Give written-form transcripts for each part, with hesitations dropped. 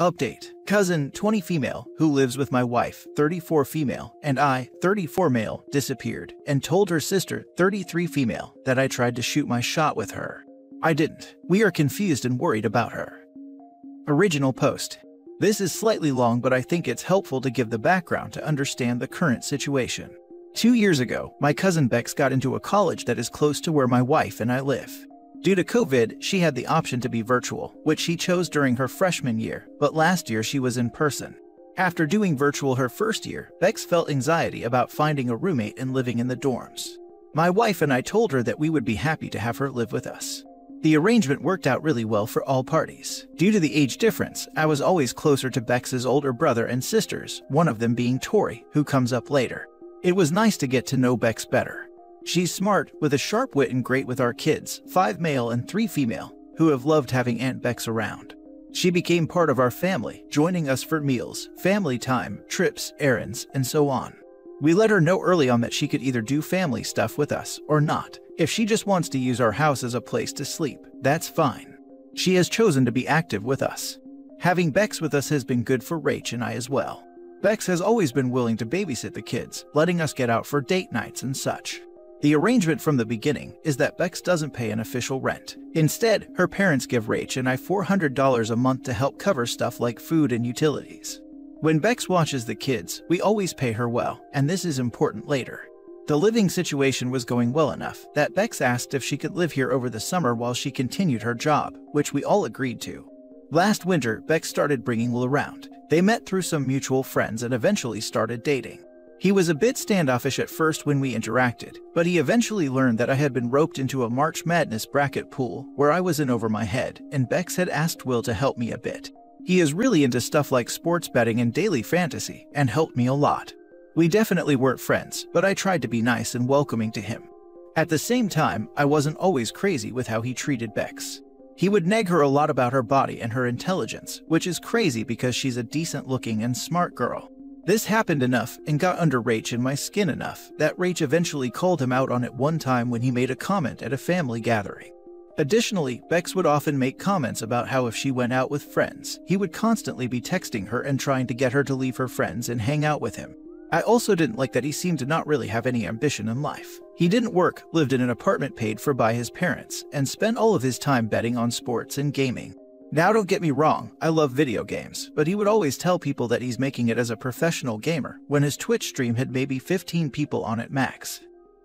Update. Cousin, 20 female, who lives with my wife, 34 female, and I, 34 male, disappeared, and told her sister, 33 female, that I tried to shoot my shot with her. I didn't. We are confused and worried about her. Original post. This is slightly long, but I think it's helpful to give the background to understand the current situation. 2 years ago, my cousin Bex got into a college that is close to where my wife and I live. Due to COVID, she had the option to be virtual, which she chose during her freshman year, but last year she was in person. After doing virtual her first year, Bex felt anxiety about finding a roommate and living in the dorms. My wife and I told her that we would be happy to have her live with us. The arrangement worked out really well for all parties. Due to the age difference, I was always closer to Bex's older brother and sisters, one of them being Tori, who comes up later. It was nice to get to know Bex better. She's smart, with a sharp wit and great with our kids, 5 male and 3 female, who have loved having Aunt Bex around. She became part of our family, joining us for meals, family time, trips, errands, and so on. We let her know early on that she could either do family stuff with us or not. If she just wants to use our house as a place to sleep, that's fine. She has chosen to be active with us. Having Bex with us has been good for Rach and I as well. Bex has always been willing to babysit the kids, letting us get out for date nights and such. The arrangement from the beginning is that Bex doesn't pay an official rent. Instead, her parents give Rach and I $400 a month to help cover stuff like food and utilities. When Bex watches the kids, we always pay her well, and this is important later. The living situation was going well enough that Bex asked if she could live here over the summer while she continued her job, which we all agreed to. Last winter, Bex started bringing Will around. They met through some mutual friends and eventually started dating. He was a bit standoffish at first when we interacted, but he eventually learned that I had been roped into a March Madness bracket pool where I was in over my head, and Bex had asked Will to help me a bit. He is really into stuff like sports betting and daily fantasy, and helped me a lot. We definitely weren't friends, but I tried to be nice and welcoming to him. At the same time, I wasn't always crazy with how he treated Bex. He would nag her a lot about her body and her intelligence, which is crazy because she's a decent-looking and smart girl. This happened enough and got under Rach and my skin enough that Rach eventually called him out on it one time when he made a comment at a family gathering. Additionally, Bex would often make comments about how if she went out with friends, he would constantly be texting her and trying to get her to leave her friends and hang out with him. I also didn't like that he seemed to not really have any ambition in life. He didn't work, lived in an apartment paid for by his parents, and spent all of his time betting on sports and gaming. Now don't get me wrong, I love video games, but he would always tell people that he's making it as a professional gamer when his Twitch stream had maybe 15 people on it max.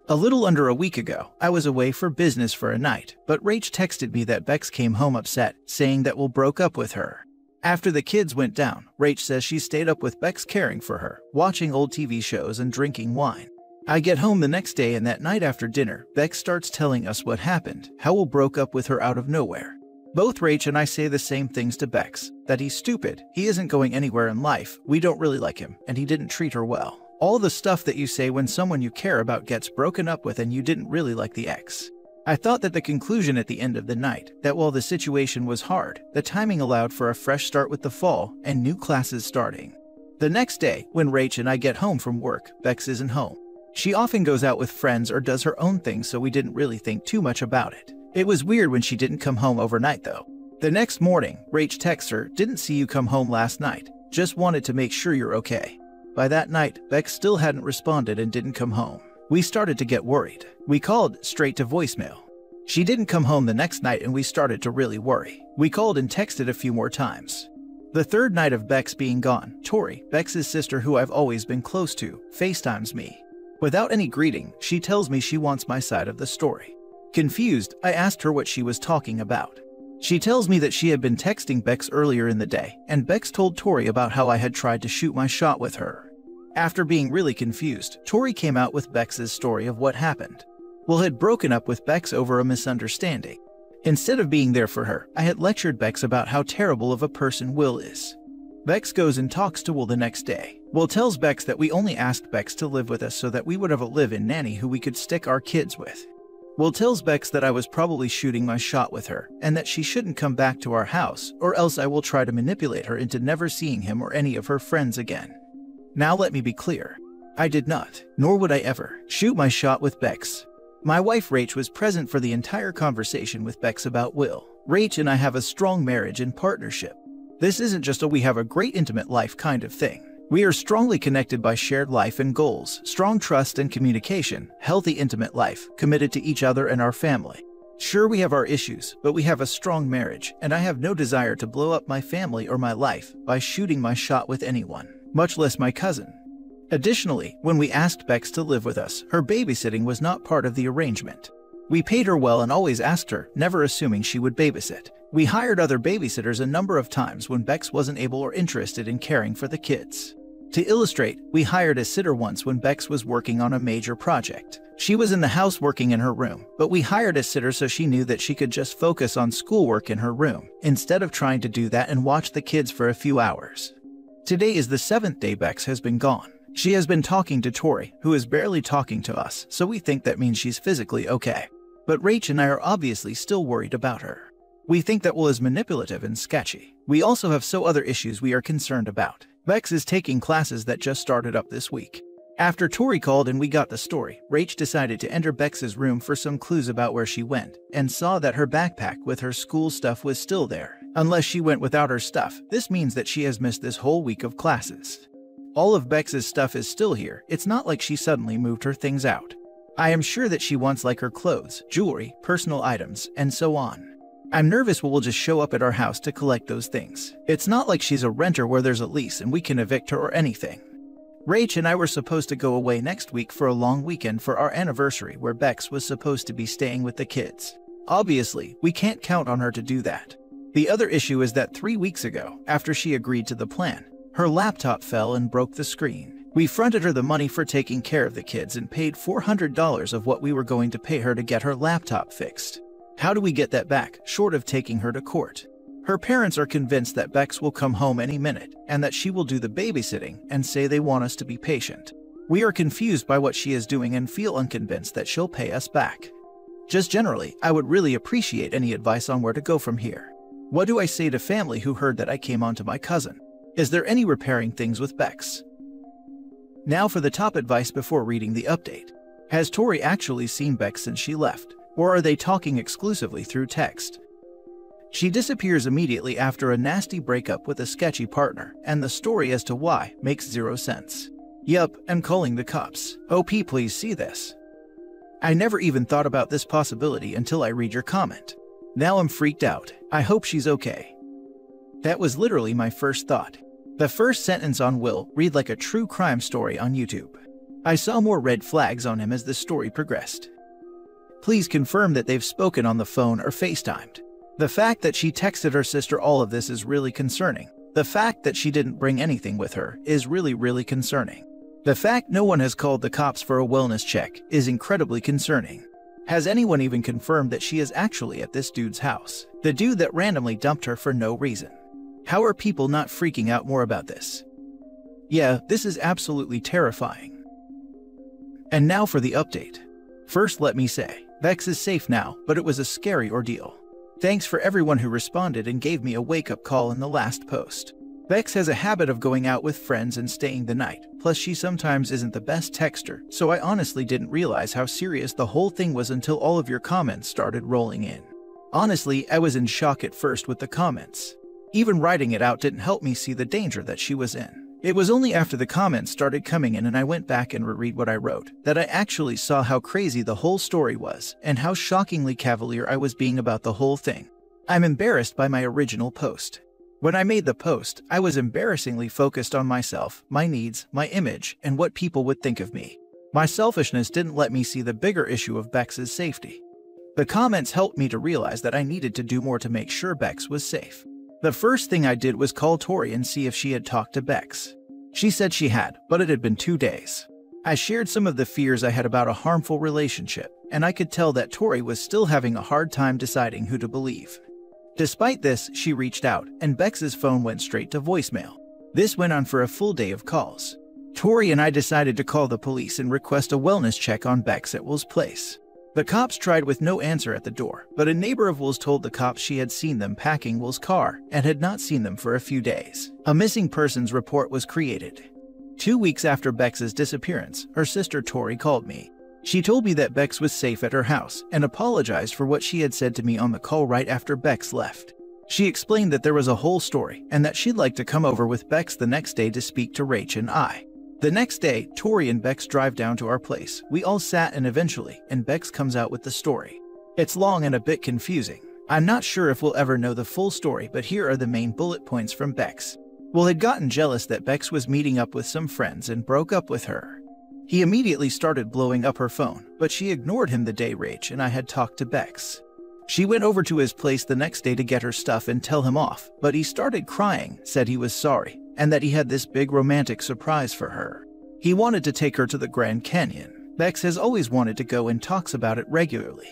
A little under a week ago, I was away for business for a night, but Rach texted me that Bex came home upset, saying that Will broke up with her. After the kids went down, Rach says she stayed up with Bex caring for her, watching old TV shows and drinking wine. I get home the next day, and that night after dinner, Bex starts telling us what happened, how Will broke up with her out of nowhere. Both Rach and I say the same things to Bex, that he's stupid, he isn't going anywhere in life, we don't really like him, and he didn't treat her well. All the stuff that you say when someone you care about gets broken up with and you didn't really like the ex. I thought that the conclusion at the end of the night, that while the situation was hard, the timing allowed for a fresh start with the fall and new classes starting. The next day, when Rach and I get home from work, Bex isn't home. She often goes out with friends or does her own thing, so we didn't really think too much about it. It was weird when she didn't come home overnight though. The next morning, Rach texts her, "Didn't see you come home last night, just wanted to make sure you're okay." By that night, Bex still hadn't responded and didn't come home. We started to get worried. We called, straight to voicemail. She didn't come home the next night and we started to really worry. We called and texted a few more times. The third night of Bex being gone, Tori, Bex's sister who I've always been close to, FaceTimes me. Without any greeting, she tells me she wants my side of the story. Confused, I asked her what she was talking about. She tells me that she had been texting Bex earlier in the day, and Bex told Tori about how I had tried to shoot my shot with her. After being really confused, Tori came out with Bex's story of what happened. Will had broken up with Bex over a misunderstanding. Instead of being there for her, I had lectured Bex about how terrible of a person Will is. Bex goes and talks to Will the next day. Will tells Bex that we only asked Bex to live with us so that we would have a live-in nanny who we could stick our kids with. Will tells Bex that I was probably shooting my shot with her, and that she shouldn't come back to our house, or else I will try to manipulate her into never seeing him or any of her friends again. Now let me be clear. I did not, nor would I ever, shoot my shot with Bex. My wife Rach was present for the entire conversation with Bex about Will. Rach and I have a strong marriage and partnership. This isn't just a we have a great intimate life kind of thing. We are strongly connected by shared life and goals, strong trust and communication, healthy intimate life, committed to each other and our family. Sure, we have our issues, but we have a strong marriage, and I have no desire to blow up my family or my life by shooting my shot with anyone, much less my cousin. Additionally, when we asked Bex to live with us, her babysitting was not part of the arrangement. We paid her well and always asked her, never assuming she would babysit. We hired other babysitters a number of times when Bex wasn't able or interested in caring for the kids. To illustrate, we hired a sitter once when Bex was working on a major project. She was in the house working in her room, but we hired a sitter so she knew that she could just focus on schoolwork in her room, instead of trying to do that and watch the kids for a few hours. Today is the 7th day Bex has been gone. She has been talking to Tori, who is barely talking to us, so we think that means she's physically okay. But Rach and I are obviously still worried about her. We think that Will is manipulative and sketchy. We also have so other issues we are concerned about. Bex is taking classes that just started up this week. After Tori called and we got the story, Rach decided to enter Bex's room for some clues about where she went, and saw that her backpack with her school stuff was still there. Unless she went without her stuff, this means that she has missed this whole week of classes. All of Bex's stuff is still here. It's not like she suddenly moved her things out. I am sure that she wants like her clothes, jewelry, personal items, and so on. I'm nervous Will just show up at our house to collect those things. It's not like she's a renter where there's a lease and we can evict her or anything. Rach and I were supposed to go away next week for a long weekend for our anniversary where Bex was supposed to be staying with the kids. Obviously, we can't count on her to do that. The other issue is that 3 weeks ago, after she agreed to the plan, her laptop fell and broke the screen. We fronted her the money for taking care of the kids and paid $400 of what we were going to pay her to get her laptop fixed. How do we get that back, short of taking her to court? Her parents are convinced that Bex will come home any minute, and that she will do the babysitting, and say they want us to be patient. We are confused by what she is doing and feel unconvinced that she'll pay us back. Just generally, I would really appreciate any advice on where to go from here. What do I say to family who heard that I came on to my cousin? Is there any repairing things with Bex? Now for the top advice before reading the update. Has Tori actually seen Bex since she left? Or are they talking exclusively through text? She disappears immediately after a nasty breakup with a sketchy partner, and the story as to why makes zero sense. Yup, I'm calling the cops. OP, please see this. I never even thought about this possibility until I read your comment. Now I'm freaked out. I hope she's okay. That was literally my first thought. The first sentence on Will read like a true crime story on YouTube. I saw more red flags on him as the story progressed. Please confirm that they've spoken on the phone or FaceTimed. The fact that she texted her sister all of this is really concerning. The fact that she didn't bring anything with her is really concerning. The fact no one has called the cops for a wellness check is incredibly concerning. Has anyone even confirmed that she is actually at this dude's house? The dude that randomly dumped her for no reason. How are people not freaking out more about this? Yeah, this is absolutely terrifying. And now for the update. First, let me say, Bex is safe now, but it was a scary ordeal. Thanks for everyone who responded and gave me a wake-up call in the last post. Bex has a habit of going out with friends and staying the night, plus she sometimes isn't the best texter, so I honestly didn't realize how serious the whole thing was until all of your comments started rolling in. Honestly, I was in shock at first with the comments. Even writing it out didn't help me see the danger that she was in. It was only after the comments started coming in and I went back and reread what I wrote, that I actually saw how crazy the whole story was, and how shockingly cavalier I was being about the whole thing. I'm embarrassed by my original post. When I made the post, I was embarrassingly focused on myself, my needs, my image, and what people would think of me. My selfishness didn't let me see the bigger issue of Bex's safety. The comments helped me to realize that I needed to do more to make sure Bex was safe. The first thing I did was call Tori and see if she had talked to Bex. She said she had, but it had been 2 days. I shared some of the fears I had about a harmful relationship, and I could tell that Tori was still having a hard time deciding who to believe. Despite this, she reached out, and Bex's phone went straight to voicemail. This went on for a full day of calls. Tori and I decided to call the police and request a wellness check on Bex at Will's place. The cops tried with no answer at the door, but a neighbor of Will's told the cops she had seen them packing Will's car and had not seen them for a few days. A missing persons report was created. 2 weeks after Bex's disappearance, her sister Tori called me. She told me that Bex was safe at her house and apologized for what she had said to me on the call right after Bex left. She explained that there was a whole story and that she'd like to come over with Bex the next day to speak to Rach and I. The next day, Tori and Bex drive down to our place. We all sat and eventually, and Bex comes out with the story. It's long and a bit confusing. I'm not sure if we'll ever know the full story, but here are the main bullet points from Bex. Will had gotten jealous that Bex was meeting up with some friends and broke up with her. He immediately started blowing up her phone, but she ignored him the day Rach and I had talked to Bex. She went over to his place the next day to get her stuff and tell him off, but he started crying, said he was sorry, and that he had this big romantic surprise for her. He wanted to take her to the Grand Canyon. Bex has always wanted to go and talks about it regularly.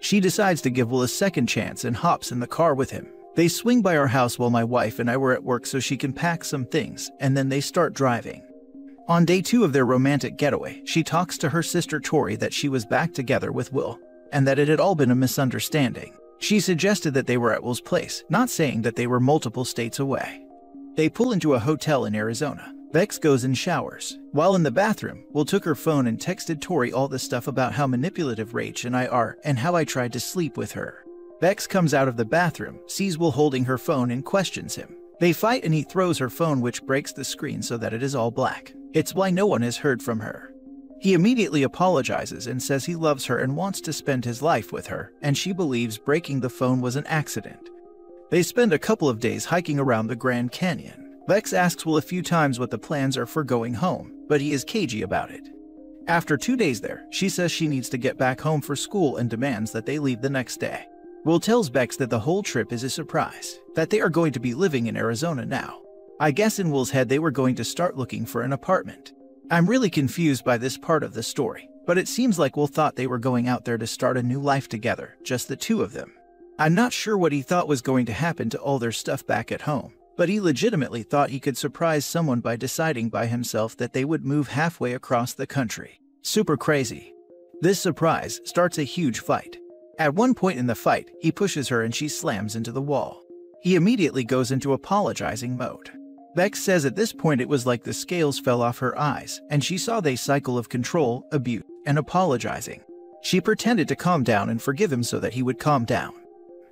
She decides to give Will a second chance and hops in the car with him. They swing by our house while my wife and I were at work so she can pack some things, and then they start driving. On day 2 of their romantic getaway, she talks to her sister Tori that she was back together with Will, and that it had all been a misunderstanding. She suggested that they were at Will's place, not saying that they were multiple states away. They pull into a hotel in Arizona. Bex goes and showers. While in the bathroom, Will took her phone and texted Tori all the stuff about how manipulative Rach and I are and how I tried to sleep with her. Bex comes out of the bathroom, sees Will holding her phone and questions him. They fight and he throws her phone, which breaks the screen so that it is all black. It's why no one has heard from her. He immediately apologizes and says he loves her and wants to spend his life with her, and she believes breaking the phone was an accident. They spend a couple of days hiking around the Grand Canyon. Bex asks Will a few times what the plans are for going home, but he is cagey about it. After 2 days there, she says she needs to get back home for school and demands that they leave the next day. Will tells Bex that the whole trip is a surprise, that they are going to be living in Arizona now. I guess in Will's head they were going to start looking for an apartment. I'm really confused by this part of the story, but it seems like Will thought they were going out there to start a new life together, just the two of them. I'm not sure what he thought was going to happen to all their stuff back at home, but he legitimately thought he could surprise someone by deciding by himself that they would move halfway across the country. Super crazy. This surprise starts a huge fight. At one point in the fight, he pushes her and she slams into the wall. He immediately goes into apologizing mode. Bex says at this point it was like the scales fell off her eyes and she saw the cycle of control, abuse, and apologizing. She pretended to calm down and forgive him so that he would calm down.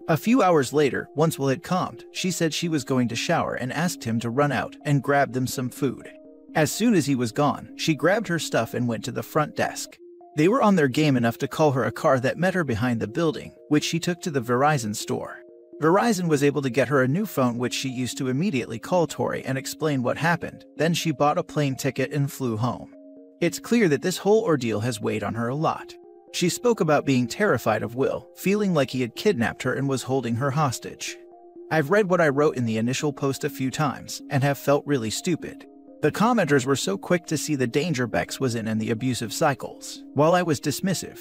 A few hours later, once Will had calmed, she said she was going to shower and asked him to run out and grab them some food. As soon as he was gone, she grabbed her stuff and went to the front desk. They were on their game enough to call her a car that met her behind the building, which she took to the Verizon store. Verizon was able to get her a new phone, which she used to immediately call Tori and explain what happened. Then she bought a plane ticket and flew home. It's clear that this whole ordeal has weighed on her a lot. She spoke about being terrified of Will, feeling like he had kidnapped her and was holding her hostage. I've read what I wrote in the initial post a few times and have felt really stupid. The commenters were so quick to see the danger Bex was in and the abusive cycles, while I was dismissive.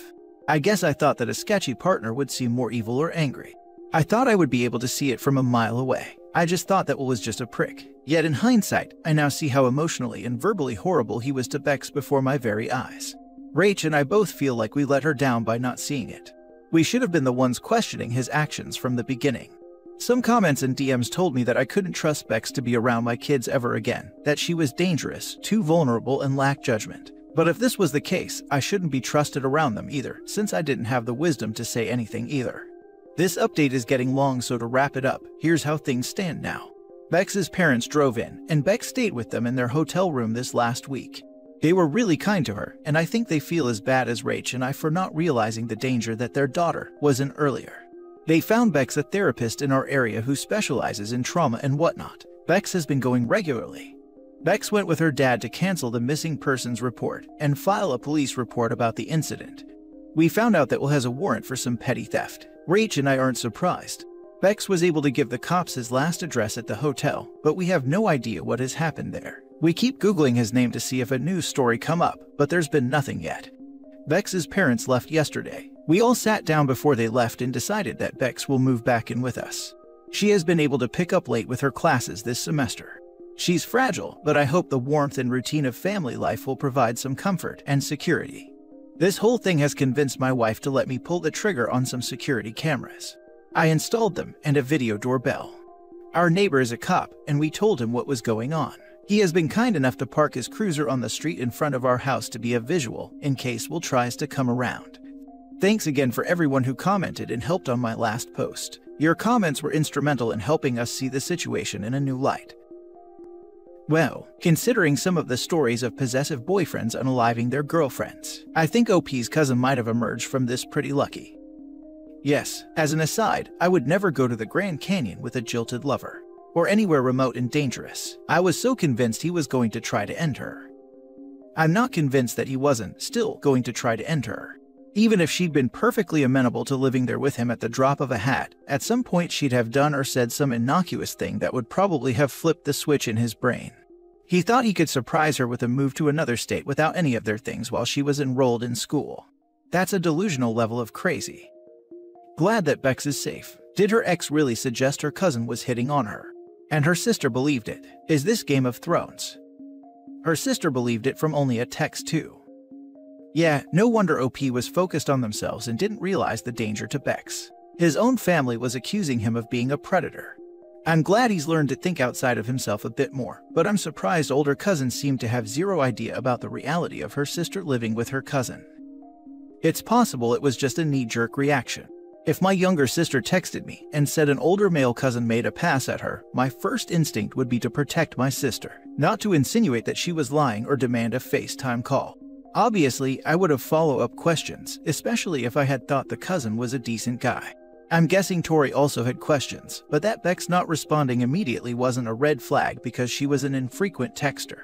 I guess I thought that a sketchy partner would seem more evil or angry. I thought I would be able to see it from a mile away. I just thought that Will was just a prick. Yet in hindsight, I now see how emotionally and verbally horrible he was to Bex before my very eyes. Rach and I both feel like we let her down by not seeing it. We should have been the ones questioning his actions from the beginning. Some comments and DMs told me that I couldn't trust Bex to be around my kids ever again, that she was dangerous, too vulnerable, and lacked judgment. But if this was the case, I shouldn't be trusted around them either, since I didn't have the wisdom to say anything either. This update is getting long, so to wrap it up, here's how things stand now. Bex's parents drove in, and Bex stayed with them in their hotel room this last week. They were really kind to her, and I think they feel as bad as Rach and I for not realizing the danger that their daughter was in earlier. They found Bex a therapist in our area who specializes in trauma and whatnot. Bex has been going regularly. Bex went with her dad to cancel the missing persons report and file a police report about the incident. We found out that Will has a warrant for some petty theft. Rach and I aren't surprised. Bex was able to give the cops his last address at the hotel, but we have no idea what has happened there. We keep Googling his name to see if a news story come up, but there's been nothing yet. Bex's parents left yesterday. We all sat down before they left and decided that Bex will move back in with us. She has been able to pick up late with her classes this semester. She's fragile, but I hope the warmth and routine of family life will provide some comfort and security. This whole thing has convinced my wife to let me pull the trigger on some security cameras. I installed them and a video doorbell. Our neighbor is a cop, and we told him what was going on. He has been kind enough to park his cruiser on the street in front of our house to be a visual, in case Will tries to come around. Thanks again for everyone who commented and helped on my last post. Your comments were instrumental in helping us see the situation in a new light. Well, considering some of the stories of possessive boyfriends unaliving their girlfriends, I think OP's cousin might have emerged from this pretty lucky. Yes, as an aside, I would never go to the Grand Canyon with a jilted lover, or anywhere remote and dangerous. I was so convinced he was going to try to end her. I'm not convinced that he wasn't still going to try to end her. Even if she'd been perfectly amenable to living there with him at the drop of a hat, at some point she'd have done or said some innocuous thing that would probably have flipped the switch in his brain. He thought he could surprise her with a move to another state without any of their things while she was enrolled in school. That's a delusional level of crazy. Glad that Bex is safe. Did her ex really suggest her cousin was hitting on her? And her sister believed it. Is this Game of Thrones? Her sister believed it from only a text too. Yeah, no wonder OP was focused on themselves and didn't realize the danger to Bex. His own family was accusing him of being a predator. I'm glad he's learned to think outside of himself a bit more, but I'm surprised older cousins seem to have zero idea about the reality of her sister living with her cousin. It's possible it was just a knee-jerk reaction. If my younger sister texted me and said an older male cousin made a pass at her, my first instinct would be to protect my sister, not to insinuate that she was lying or demand a FaceTime call. Obviously, I would have follow-up questions, especially if I had thought the cousin was a decent guy. I'm guessing Tori also had questions, but that Bex not responding immediately wasn't a red flag because she was an infrequent texter.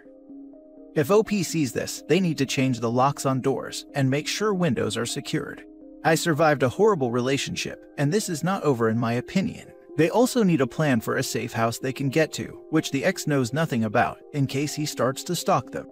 If OP sees this, they need to change the locks on doors and make sure windows are secured. I survived a horrible relationship, and this is not over in my opinion. They also need a plan for a safe house they can get to, which the ex knows nothing about, in case he starts to stalk them.